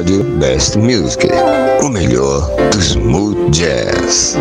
Rádio Best Music, o melhor do smooth jazz.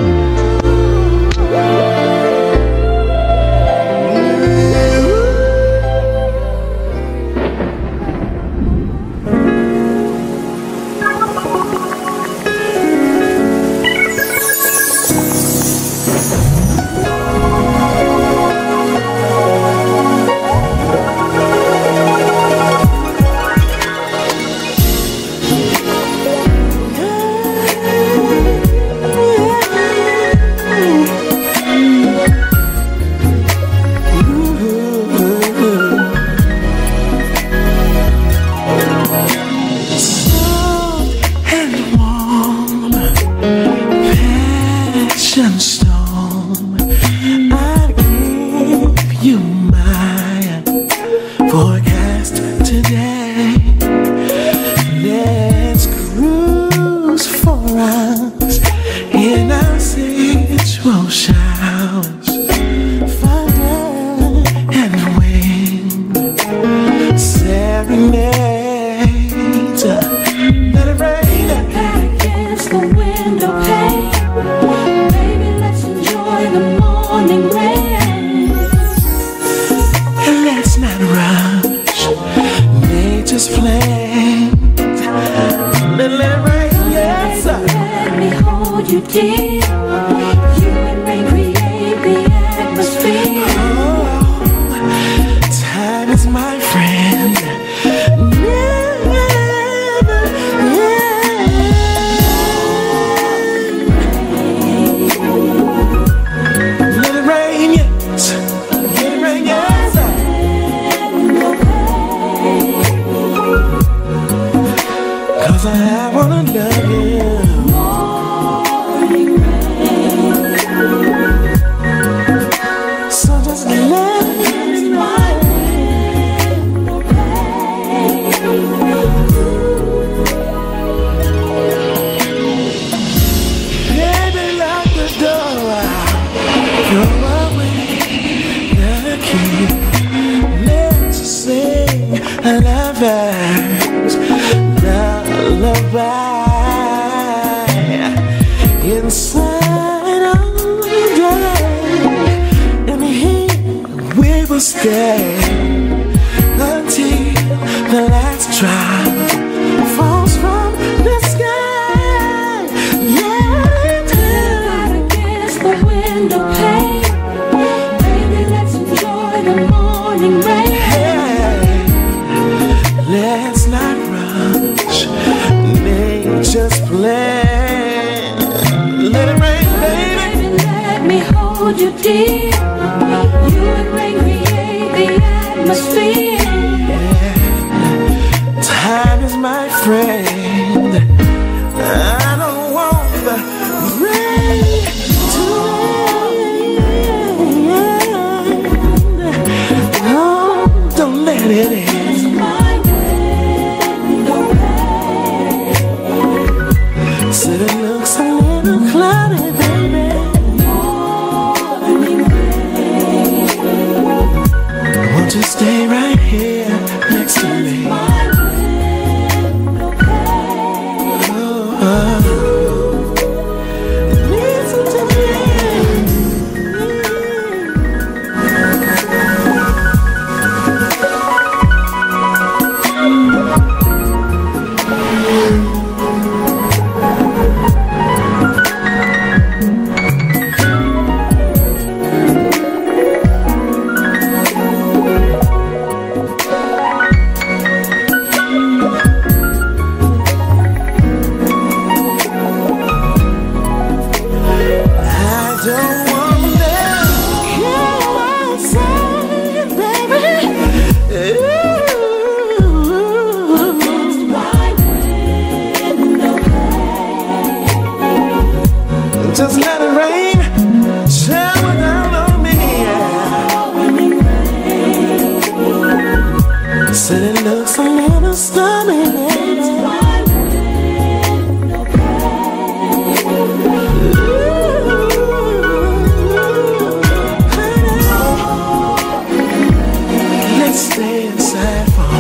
Stay inside for a while.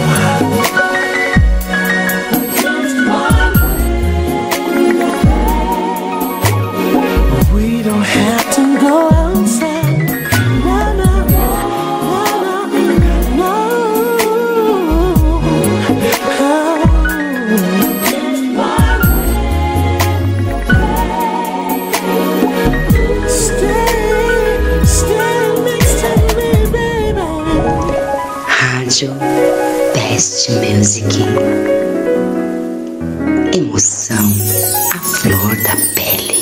Teste Music. Emoção à flor da pele.